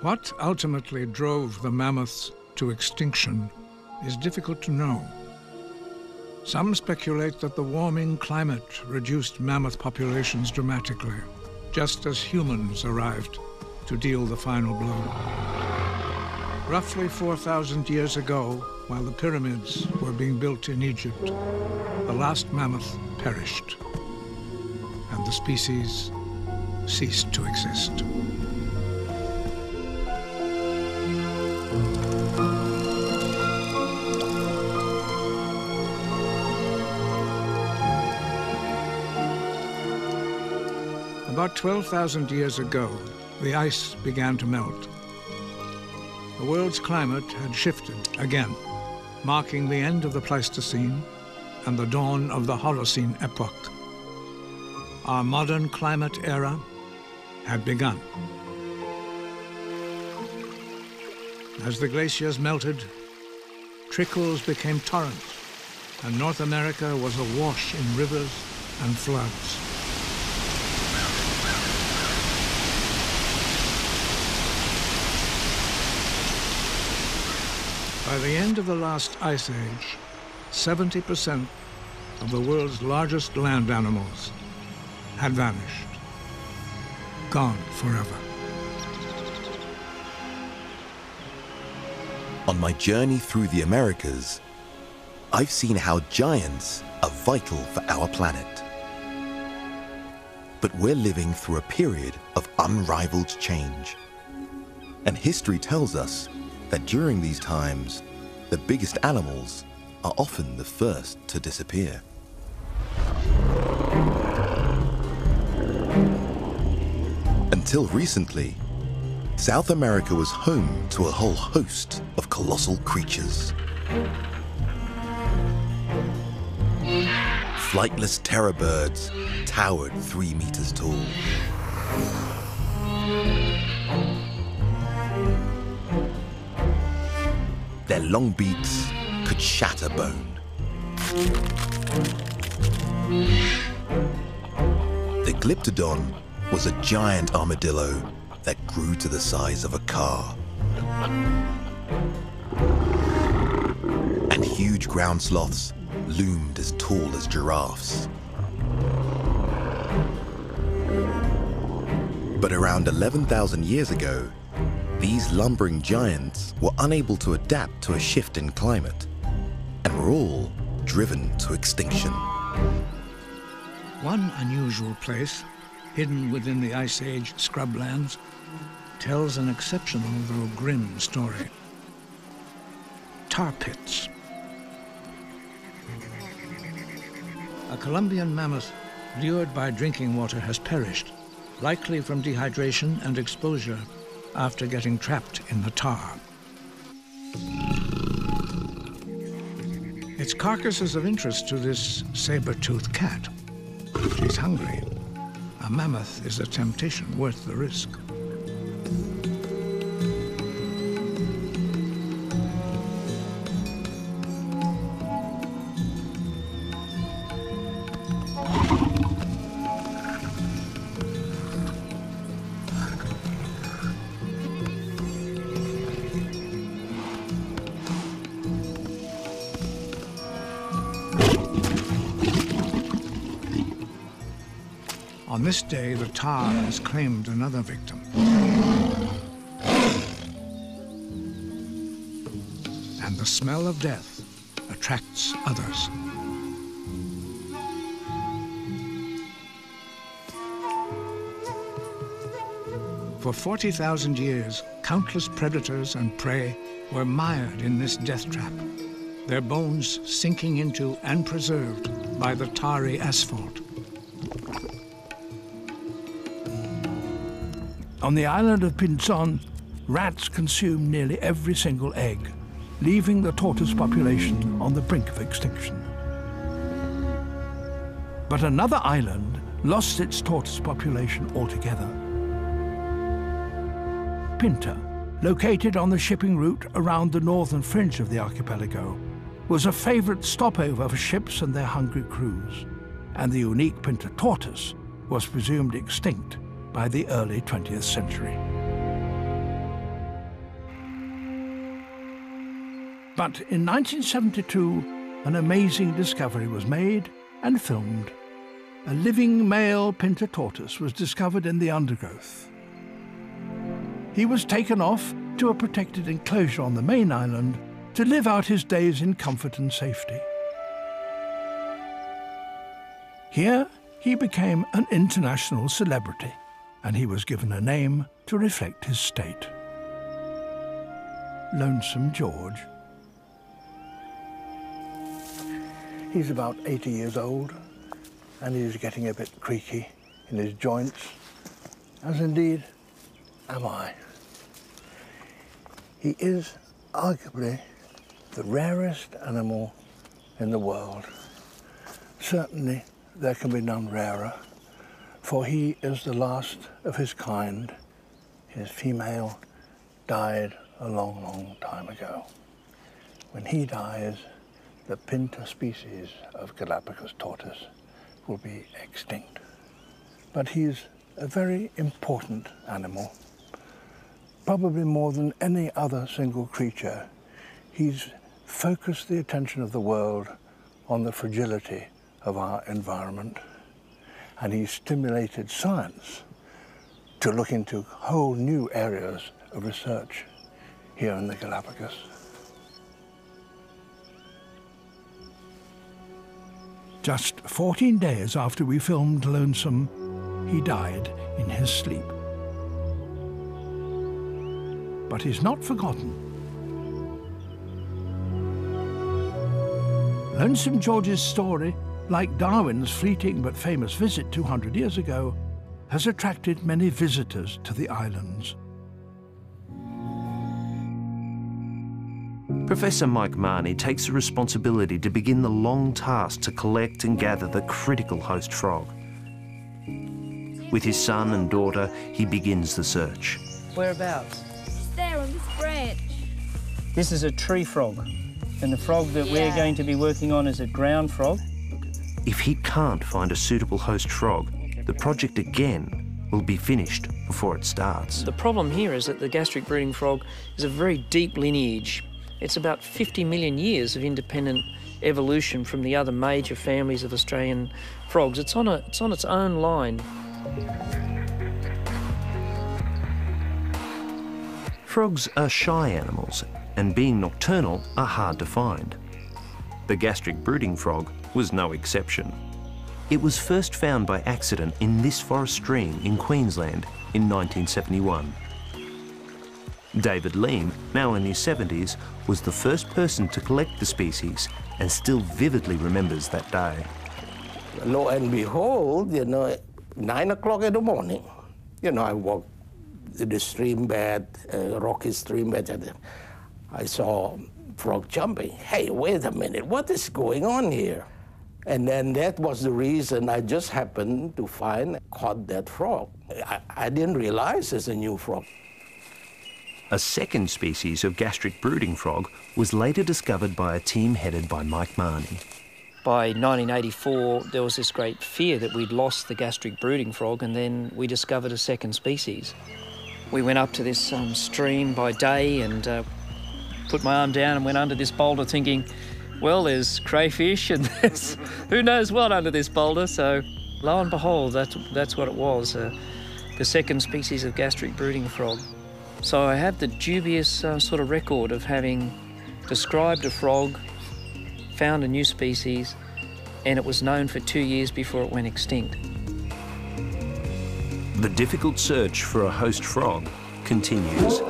What ultimately drove the mammoths to extinction is difficult to know. Some speculate that the warming climate reduced mammoth populations dramatically, just as humans arrived to deal the final blow. Roughly 4,000 years ago, while the pyramids were being built in Egypt, the last mammoth perished, and the species ceased to exist. About 12,000 years ago, the ice began to melt. The world's climate had shifted again, marking the end of the Pleistocene and the dawn of the Holocene epoch. Our modern climate era had begun. As the glaciers melted, trickles became torrents, and North America was awash in rivers and floods. By the end of the last ice age, 70% of the world's largest land animals had vanished, gone forever. On my journey through the Americas, I've seen how giants are vital for our planet. But we're living through a period of unrivaled change. And history tells us that during these times, the biggest animals are often the first to disappear. Until recently, South America was home to a whole host of colossal creatures. Flightless terror birds towered 3 meters tall. Their long beaks could shatter bone. The glyptodon was a giant armadillo that grew to the size of a car. And huge ground sloths loomed as tall as giraffes. But around 11,000 years ago, these lumbering giants were unable to adapt to a shift in climate and were all driven to extinction. One unusual place, hidden within the Ice Age scrublands, tells an exceptional though grim story. Tar pits. A Colombian mammoth lured by drinking water has perished, likely from dehydration and exposure after getting trapped in the tar. Its carcass is of interest to this saber-toothed cat. She's hungry. A mammoth is a temptation worth the risk. On this day, the tar has claimed another victim. And the smell of death attracts others. For 40,000 years, countless predators and prey were mired in this death trap, their bones sinking into and preserved by the tarry asphalt. On the island of Pinzon, rats consume nearly every single egg, leaving the tortoise population on the brink of extinction. But another island lost its tortoise population altogether. Pinta, located on the shipping route around the northern fringe of the archipelago, was a favorite stopover for ships and their hungry crews, and the unique Pinta tortoise was presumed extinct by the early 20th century. But in 1972, an amazing discovery was made and filmed. A living male Pinta tortoise was discovered in the undergrowth. He was taken off to a protected enclosure on the main island to live out his days in comfort and safety. Here, he became an international celebrity, and he was given a name to reflect his state. Lonesome George. He's about 80 years old, and he's getting a bit creaky in his joints, as indeed am I. He is arguably the rarest animal in the world. Certainly, there can be none rarer, for he is the last of his kind. His female died a long, long time ago. When he dies, the Pinta species of Galapagos tortoise will be extinct. But he's a very important animal. Probably more than any other single creature, he's focused the attention of the world on the fragility of our environment. And he's stimulated science to look into whole new areas of research here in the Galapagos. Just 14 days after we filmed Lonesome, he died in his sleep. But he's not forgotten. Lonesome George's story, like Darwin's fleeting but famous visit 200 years ago, has attracted many visitors to the islands. Professor Mike Marney takes the responsibility to begin the long task to collect and gather the critical host frog. With his son and daughter, he begins the search. Whereabouts? Just there on this branch. This is a tree frog, and the frog that we're going to be working on is a ground frog. If he can't find a suitable host frog, the project again will be finished before it starts. The problem here is that the gastric brooding frog is a very deep lineage. It's about 50 million years of independent evolution from the other major families of Australian frogs. It's on its own line. Frogs are shy animals, and being nocturnal are hard to find. The gastric brooding frog was no exception. It was first found by accident in this forest stream in Queensland in 1971. David Lehm, now in his 70s, was the first person to collect the species and still vividly remembers that day. Lo and behold, 9 o'clock in the morning, I walked the stream bed, rocky stream bed, and I saw frog jumping. Hey, wait a minute, what is going on here? And then that was the reason I just happened to caught that frog. I didn't realize it's a new frog. A second species of gastric brooding frog was later discovered by a team headed by Mike Marney. By 1984, there was this great fear that we'd lost the gastric brooding frog, and then we discovered a second species. We went up to this stream by day and put my arm down and went under this boulder thinking, well, there's crayfish and there's who knows what under this boulder. So lo and behold, that's what it was, the second species of gastric brooding frog. So I have the dubious sort of record of having described a frog, found a new species, and it was known for 2 years before it went extinct. The difficult search for a host frog continues.